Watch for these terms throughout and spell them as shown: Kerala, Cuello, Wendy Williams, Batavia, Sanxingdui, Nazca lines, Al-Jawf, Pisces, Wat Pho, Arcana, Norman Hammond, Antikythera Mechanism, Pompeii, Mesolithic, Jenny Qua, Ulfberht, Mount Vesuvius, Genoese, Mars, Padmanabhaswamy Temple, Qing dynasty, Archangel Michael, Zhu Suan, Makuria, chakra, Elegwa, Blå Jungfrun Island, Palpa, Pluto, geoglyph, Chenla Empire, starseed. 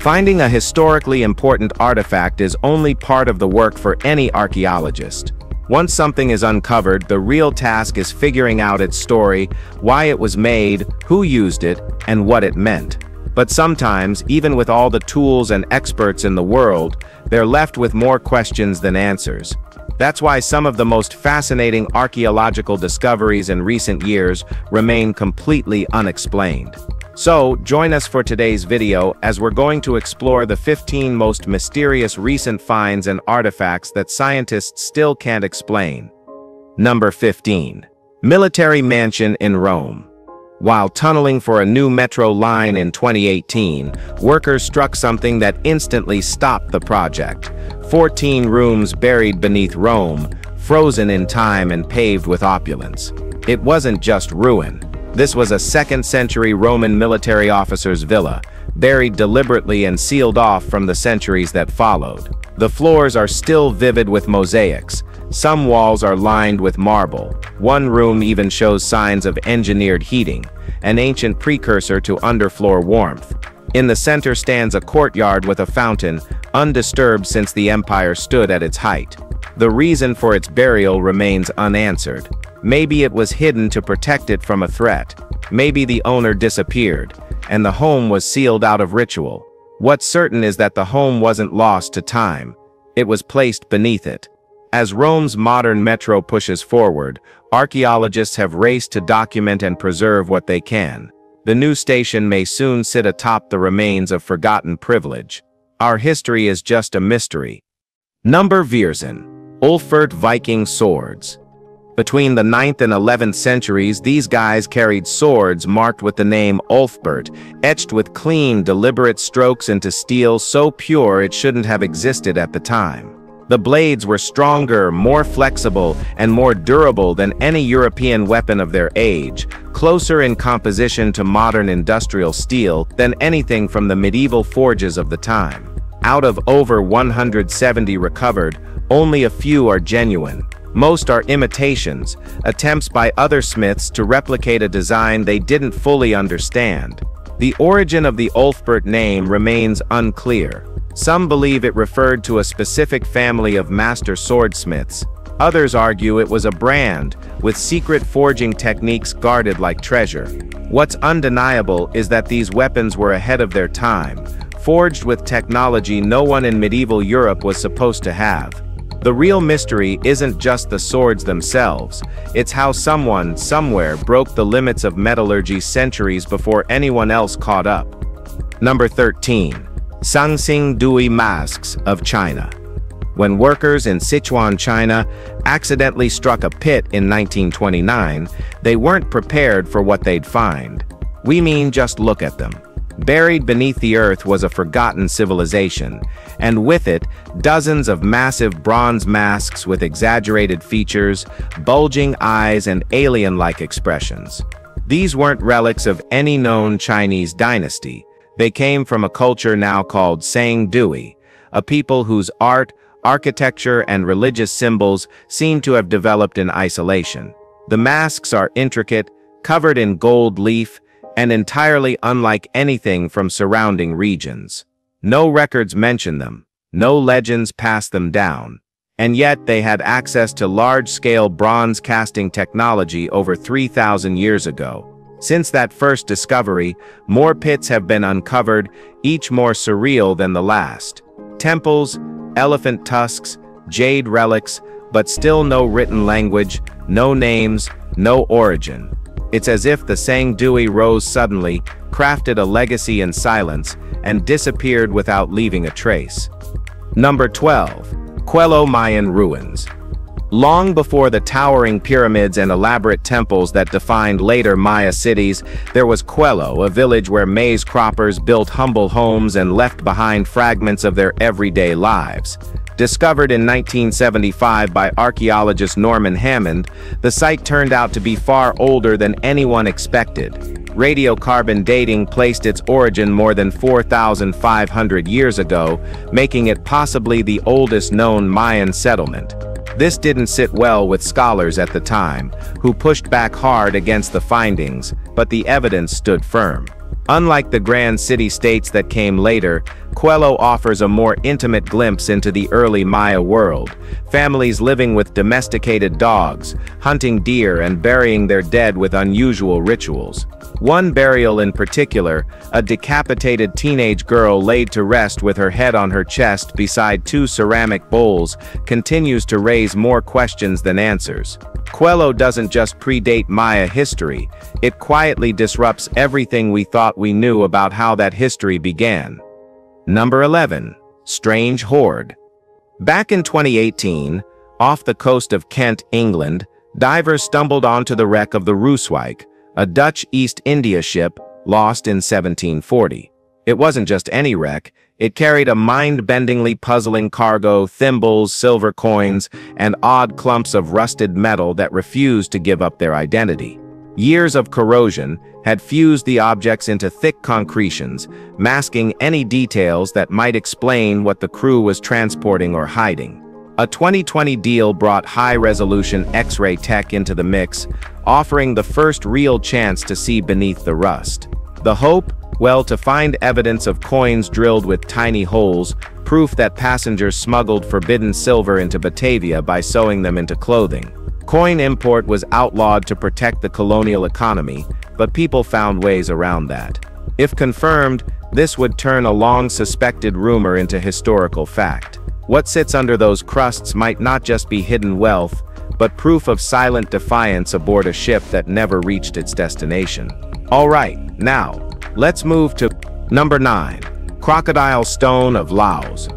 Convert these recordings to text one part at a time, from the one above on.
Finding a historically important artifact is only part of the work for any archaeologist. Once something is uncovered, the real task is figuring out its story, why it was made, who used it, and what it meant. But sometimes, even with all the tools and experts in the world, they're left with more questions than answers. That's why some of the most fascinating archaeological discoveries in recent years remain completely unexplained. So, join us for today's video as we're going to explore the 15 most mysterious recent finds and artifacts that scientists still can't explain. Number 15. Military mansion in Rome. While tunneling for a new metro line in 2018, workers struck something that instantly stopped the project. 14 rooms buried beneath Rome, frozen in time and paved with opulence. It wasn't just ruin. This was a 2nd century Roman military officer's villa, buried deliberately and sealed off from the centuries that followed. The floors are still vivid with mosaics. Some walls are lined with marble. One room even shows signs of engineered heating, an ancient precursor to underfloor warmth. In the center stands a courtyard with a fountain, undisturbed since the empire stood at its height. The reason for its burial remains unanswered. Maybe it was hidden to protect it from a threat. Maybe the owner disappeared, and the home was sealed out of ritual. What's certain is that the home wasn't lost to time. It was placed beneath it. As Rome's modern metro pushes forward, archaeologists have raced to document and preserve what they can. The new station may soon sit atop the remains of forgotten privilege. Our history is just a mystery. Number 14. Ulfberht Viking swords. Between the 9th and 11th centuries, these guys carried swords marked with the name Ulfberht, etched with clean, deliberate strokes into steel so pure it shouldn't have existed at the time. The blades were stronger, more flexible, and more durable than any European weapon of their age, closer in composition to modern industrial steel than anything from the medieval forges of the time. Out of over 170 recovered, only a few are genuine. Most are imitations, attempts by other smiths to replicate a design they didn't fully understand. The origin of the Ulfberht name remains unclear. Some believe it referred to a specific family of master swordsmiths. Others argue it was a brand, with secret forging techniques guarded like treasure. What's undeniable is that these weapons were ahead of their time, forged with technology no one in medieval Europe was supposed to have. The real mystery isn't just the swords themselves, it's how someone, somewhere, broke the limits of metallurgy centuries before anyone else caught up. Number 13. Sanxingdui masks of China. When workers in Sichuan, China, accidentally struck a pit in 1929, they weren't prepared for what they'd find. We mean just look at them. Buried beneath the earth was a forgotten civilization, and with it, dozens of massive bronze masks with exaggerated features, bulging eyes, and alien-like expressions. These weren't relics of any known Chinese dynasty. They came from a culture now called Sanxingdui, a people whose art, architecture, and religious symbols seem to have developed in isolation. The masks are intricate, covered in gold leaf, and entirely unlike anything from surrounding regions. No records mention them, no legends pass them down, and yet they had access to large-scale bronze casting technology over 3,000 years ago. Since that first discovery, more pits have been uncovered, each more surreal than the last. Temples, elephant tusks, jade relics, but still no written language, no names, no origin. It's as if the Sanxingdui rose suddenly, crafted a legacy in silence, and disappeared without leaving a trace. Number 12. Cuello Mayan ruins. Long before the towering pyramids and elaborate temples that defined later Maya cities, there was Cuello, a village where maize croppers built humble homes and left behind fragments of their everyday lives. Discovered in 1975 by archaeologist Norman Hammond, the site turned out to be far older than anyone expected. Radiocarbon dating placed its origin more than 4,500 years ago, making it possibly the oldest known Mayan settlement. This didn't sit well with scholars at the time, who pushed back hard against the findings, but the evidence stood firm. Unlike the grand city-states that came later, Cuello offers a more intimate glimpse into the early Maya world, families living with domesticated dogs, hunting deer and burying their dead with unusual rituals. One burial in particular, a decapitated teenage girl laid to rest with her head on her chest beside two ceramic bowls, continues to raise more questions than answers. Cuello doesn't just predate Maya history, it quietly disrupts everything we thought we knew about how that history began. Number 11. Strange Horde. Back in 2018, off the coast of Kent, England, divers stumbled onto the wreck of the Rooswijk, a Dutch East India ship, lost in 1740. It wasn't just any wreck, it carried a mind-bendingly puzzling cargo, thimbles, silver coins, and odd clumps of rusted metal that refused to give up their identity. Years of corrosion had fused the objects into thick concretions, masking any details that might explain what the crew was transporting or hiding. A 2020 deal brought high-resolution X-ray tech into the mix, offering the first real chance to see beneath the rust. The hope? Well, to find evidence of coins drilled with tiny holes, proof that passengers smuggled forbidden silver into Batavia by sewing them into clothing. Coin import was outlawed to protect the colonial economy, but people found ways around that. If confirmed, this would turn a long-suspected rumor into historical fact. What sits under those crusts might not just be hidden wealth, but proof of silent defiance aboard a ship that never reached its destination. All right, now, let's move to number 9. Crocodile Stone of Laos.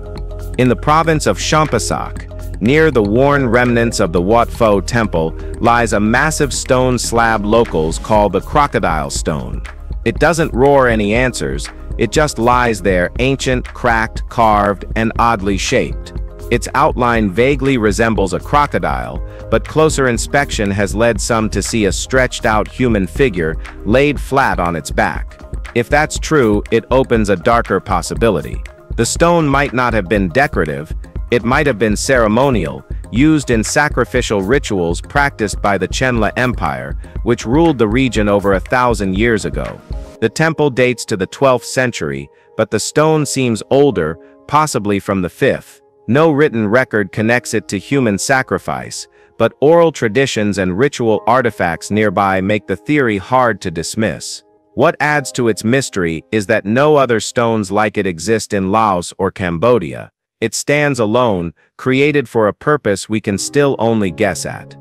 In the province of Champasak, near the worn remnants of the Wat Pho temple, lies a massive stone slab locals call the Crocodile Stone. It doesn't roar any answers, it just lies there, ancient, cracked, carved, and oddly shaped. Its outline vaguely resembles a crocodile, but closer inspection has led some to see a stretched-out human figure laid flat on its back. If that's true, it opens a darker possibility. The stone might not have been decorative, it might have been ceremonial, used in sacrificial rituals practiced by the Chenla Empire, which ruled the region over 1,000 years ago. The temple dates to the 12th century, but the stone seems older, possibly from the 5th. No written record connects it to human sacrifice, but oral traditions and ritual artifacts nearby make the theory hard to dismiss. What adds to its mystery is that no other stones like it exist in Laos or Cambodia. It stands alone, created for a purpose we can still only guess at.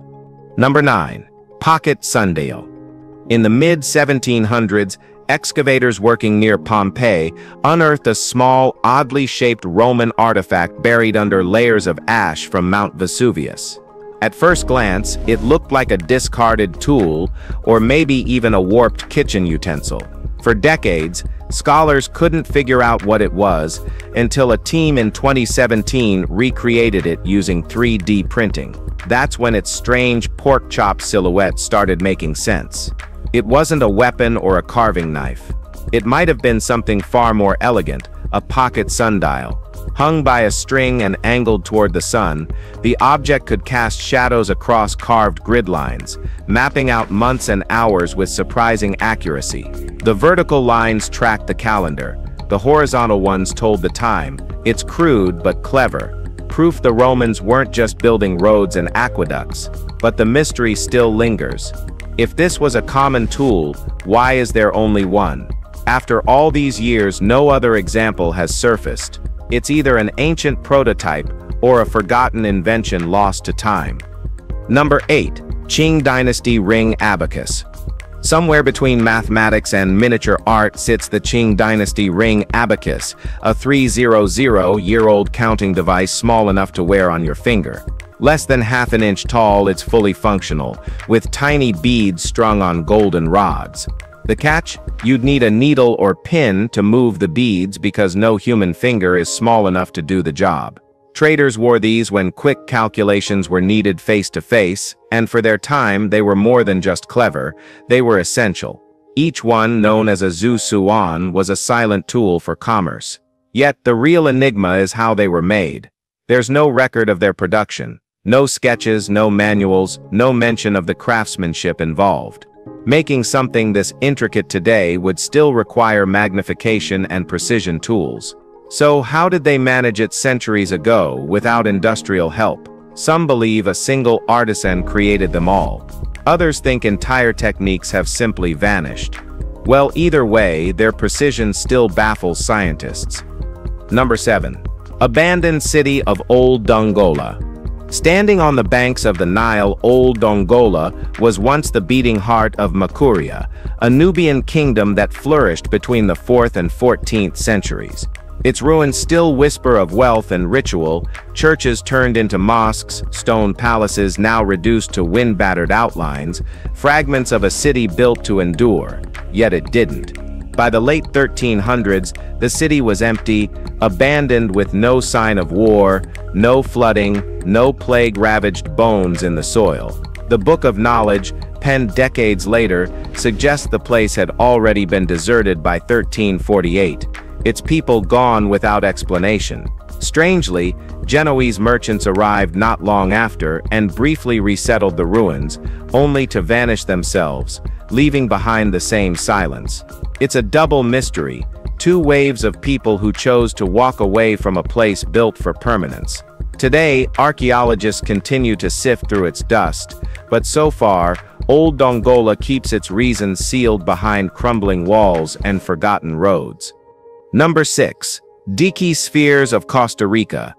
Number 9. Pocket Sundial. In the mid-1700s, excavators working near Pompeii unearthed a small, oddly shaped Roman artifact buried under layers of ash from Mount Vesuvius. At first glance, it looked like a discarded tool, or maybe even a warped kitchen utensil. For decades, scholars couldn't figure out what it was, until a team in 2017 recreated it using 3D printing. That's when its strange pork chop silhouette started making sense. It wasn't a weapon or a carving knife. It might have been something far more elegant, a pocket sundial. Hung by a string and angled toward the sun, the object could cast shadows across carved grid lines, mapping out months and hours with surprising accuracy. The vertical lines tracked the calendar, the horizontal ones told the time. It's crude but clever, proof the Romans weren't just building roads and aqueducts. But the mystery still lingers. If this was a common tool, why is there only one? After all these years, no other example has surfaced. It's either an ancient prototype or a forgotten invention lost to time. Number 8. Qing Dynasty Ring Abacus. Somewhere between mathematics and miniature art sits the Qing Dynasty Ring Abacus, a 300-year-old counting device small enough to wear on your finger. Less than half an inch tall, it's fully functional, with tiny beads strung on golden rods. The catch? You'd need a needle or pin to move the beads because no human finger is small enough to do the job. Traders wore these when quick calculations were needed face-to-face, and for their time they were more than just clever, they were essential. Each one, known as a Zhu Suan, was a silent tool for commerce. Yet the real enigma is how they were made. There's no record of their production, no sketches, no manuals, no mention of the craftsmanship involved. Making something this intricate today would still require magnification and precision tools. So how did they manage it centuries ago without industrial help? Some believe a single artisan created them all. Others think entire techniques have simply vanished. Well, either way, their precision still baffles scientists. Number 7. Abandoned city of Old Dongola. Standing on the banks of the Nile, Old Dongola was once the beating heart of Makuria, a Nubian kingdom that flourished between the 4th and 14th centuries. Its ruins still whisper of wealth and ritual, churches turned into mosques, stone palaces now reduced to wind-battered outlines, fragments of a city built to endure, yet it didn't. By the late 1300s, the city was empty, abandoned with no sign of war, no flooding, no plague-ravaged bones in the soil. The Book of Knowledge, penned decades later, suggests the place had already been deserted by 1348. Its people gone without explanation. Strangely, Genoese merchants arrived not long after and briefly resettled the ruins, only to vanish themselves, leaving behind the same silence. It's a double mystery, two waves of people who chose to walk away from a place built for permanence. Today, archaeologists continue to sift through its dust, but so far, Old Dongola keeps its reasons sealed behind crumbling walls and forgotten roads. Number 6. Diquis Spheres of Costa Rica.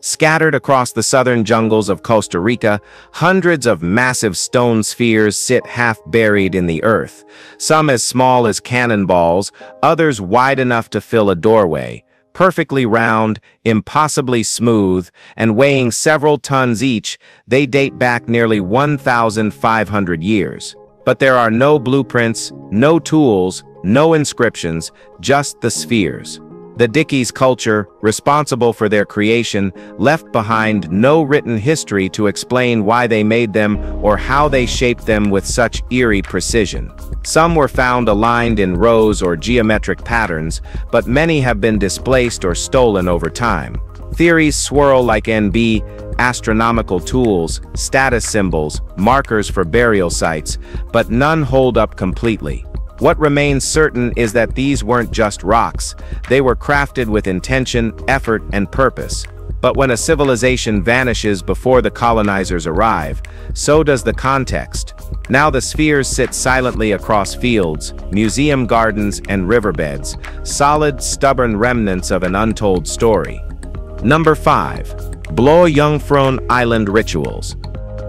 Scattered across the southern jungles of Costa Rica, hundreds of massive stone spheres sit half-buried in the earth, some as small as cannonballs, others wide enough to fill a doorway, perfectly round, impossibly smooth, and weighing several tons each. They date back nearly 1,500 years. But there are no blueprints, no tools, no inscriptions, just the spheres. The Diquis culture, responsible for their creation, left behind no written history to explain why they made them or how they shaped them with such eerie precision. Some were found aligned in rows or geometric patterns, but many have been displaced or stolen over time. Theories swirl like NB, astronomical tools, status symbols, markers for burial sites, but none hold up completely. What remains certain is that these weren't just rocks, they were crafted with intention, effort, and purpose. But when a civilization vanishes before the colonizers arrive, so does the context. Now the spheres sit silently across fields, museum gardens, and riverbeds, solid, stubborn remnants of an untold story. Number 5. Blå Jungfrun Island Rituals.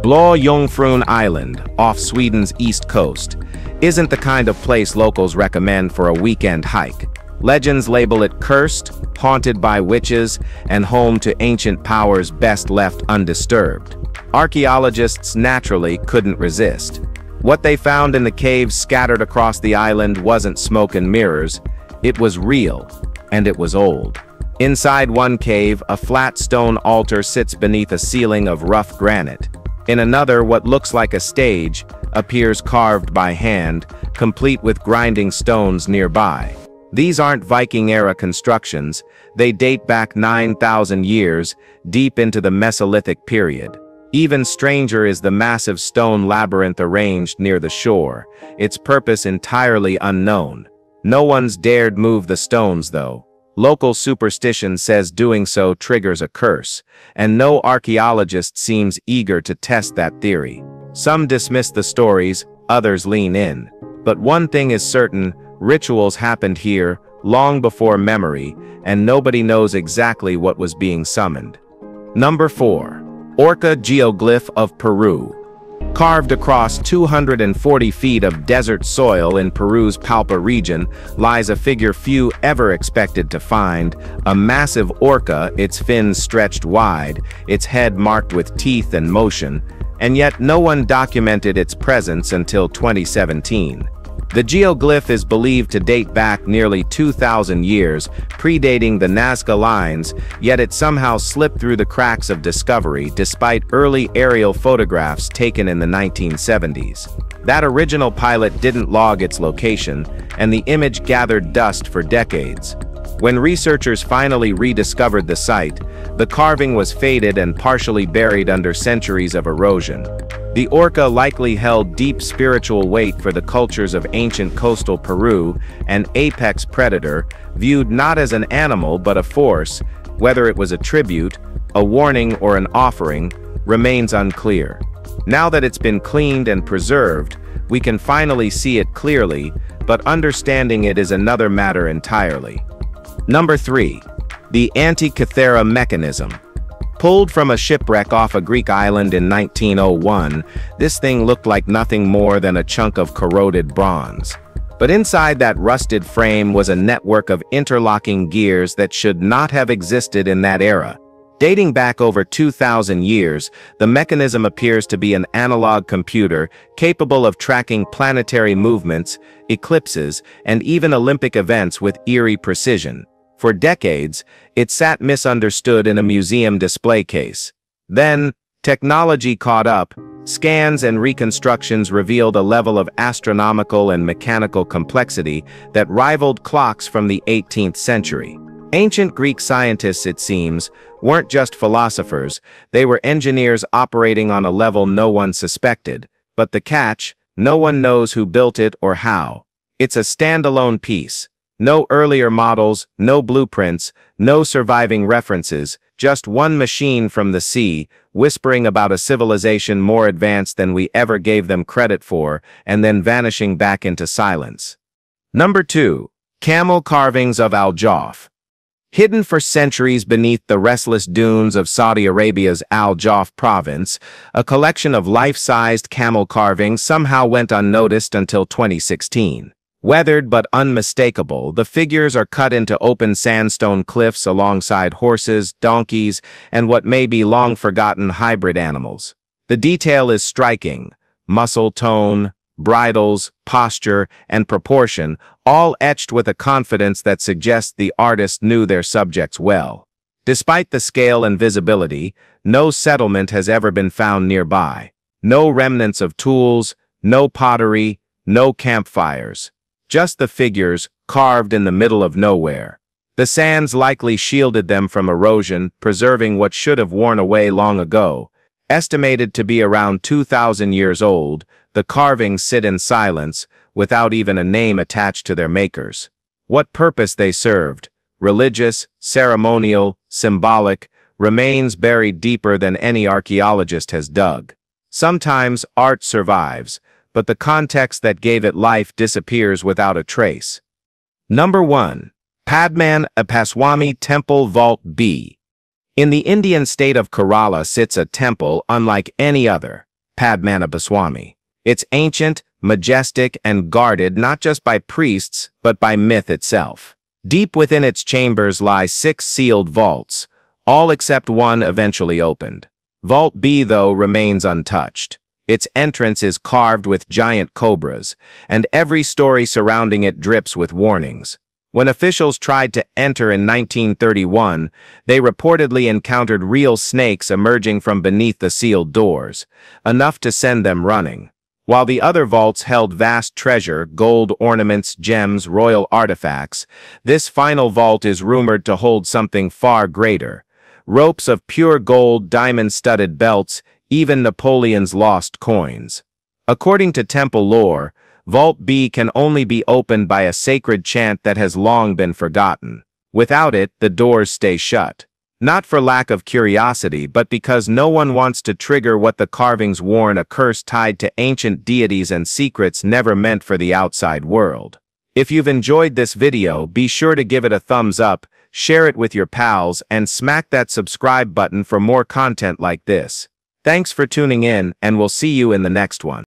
Blå Jungfrun Island, off Sweden's east coast, isn't the kind of place locals recommend for a weekend hike. Legends label it cursed, haunted by witches, and home to ancient powers best left undisturbed. Archaeologists naturally couldn't resist. What they found in the caves scattered across the island wasn't smoke and mirrors, it was real, and it was old. Inside one cave, a flat stone altar sits beneath a ceiling of rough granite. In another, what looks like a stage appears carved by hand, complete with grinding stones nearby. These aren't Viking-era constructions, they date back 9,000 years, deep into the Mesolithic period. Even stranger is the massive stone labyrinth arranged near the shore, its purpose entirely unknown. No one's dared move the stones though. Local superstition says doing so triggers a curse, and no archaeologist seems eager to test that theory. Some dismiss the stories, others lean in. But one thing is certain, rituals happened here, long before memory, and nobody knows exactly what was being summoned. Number 4. Orca Geoglyph of Peru. Carved across 240 feet of desert soil in Peru's Palpa region lies a figure few ever expected to find, a massive orca, its fins stretched wide, its head marked with teeth and motion, and yet no one documented its presence until 2017. The geoglyph is believed to date back nearly 2,000 years, predating the Nazca lines, yet it somehow slipped through the cracks of discovery despite early aerial photographs taken in the 1970s. That original pilot didn't log its location, and the image gathered dust for decades. When researchers finally rediscovered the site, the carving was faded and partially buried under centuries of erosion. The Orca likely held deep spiritual weight for the cultures of ancient coastal Peru, an apex predator, viewed not as an animal but a force, whether it was a tribute, a warning or an offering, remains unclear. Now that it's been cleaned and preserved, we can finally see it clearly, but understanding it is another matter entirely. Number 3. The Antikythera Mechanism. Pulled from a shipwreck off a Greek island in 1901, this thing looked like nothing more than a chunk of corroded bronze. But inside that rusted frame was a network of interlocking gears that should not have existed in that era. Dating back over 2,000 years, the mechanism appears to be an analog computer capable of tracking planetary movements, eclipses, and even Olympic events with eerie precision. For decades, it sat misunderstood in a museum display case. Then, technology caught up, scans and reconstructions revealed a level of astronomical and mechanical complexity that rivaled clocks from the 18th century. Ancient Greek scientists, it seems, weren't just philosophers, they were engineers operating on a level no one suspected. But the catch, no one knows who built it or how. It's a standalone piece. No earlier models, no blueprints, no surviving references, just one machine from the sea, whispering about a civilization more advanced than we ever gave them credit for, and then vanishing back into silence. Number 2. Camel carvings of Al-Jawf. Hidden for centuries beneath the restless dunes of Saudi Arabia's Al-Jawf province, a collection of life-sized camel carvings somehow went unnoticed until 2016. Weathered but unmistakable, the figures are cut into open sandstone cliffs alongside horses, donkeys, and what may be long-forgotten hybrid animals. The detail is striking. Muscle tone, bridles, posture, and proportion, all etched with a confidence that suggests the artists knew their subjects well. Despite the scale and visibility, no settlement has ever been found nearby. No remnants of tools, no pottery, no campfires. Just the figures, carved in the middle of nowhere. The sands likely shielded them from erosion, preserving what should have worn away long ago. Estimated to be around 2,000 years old, the carvings sit in silence, without even a name attached to their makers. What purpose they served, religious, ceremonial, symbolic, remains buried deeper than any archaeologist has dug. Sometimes art survives, but the context that gave it life disappears without a trace. Number 1. Padmanabhaswamy Temple Vault B. In the Indian state of Kerala sits a temple unlike any other, Padmanabhaswamy. It's ancient, majestic, and guarded not just by priests, but by myth itself. Deep within its chambers lie 6 sealed vaults, all except one eventually opened. Vault B, though, remains untouched. Its entrance is carved with giant cobras, and every story surrounding it drips with warnings. When officials tried to enter in 1931, they reportedly encountered real snakes emerging from beneath the sealed doors, enough to send them running. While the other vaults held vast treasure, gold ornaments, gems, royal artifacts, this final vault is rumored to hold something far greater. Ropes of pure gold, diamond-studded belts, even Napoleon's lost coins. According to temple lore, Vault B can only be opened by a sacred chant that has long been forgotten. Without it, the doors stay shut. Not for lack of curiosity, but because no one wants to trigger what the carvings warn, a curse tied to ancient deities and secrets never meant for the outside world. If you've enjoyed this video, be sure to give it a thumbs up, share it with your pals, and smack that subscribe button for more content like this. Thanks for tuning in, and we'll see you in the next one.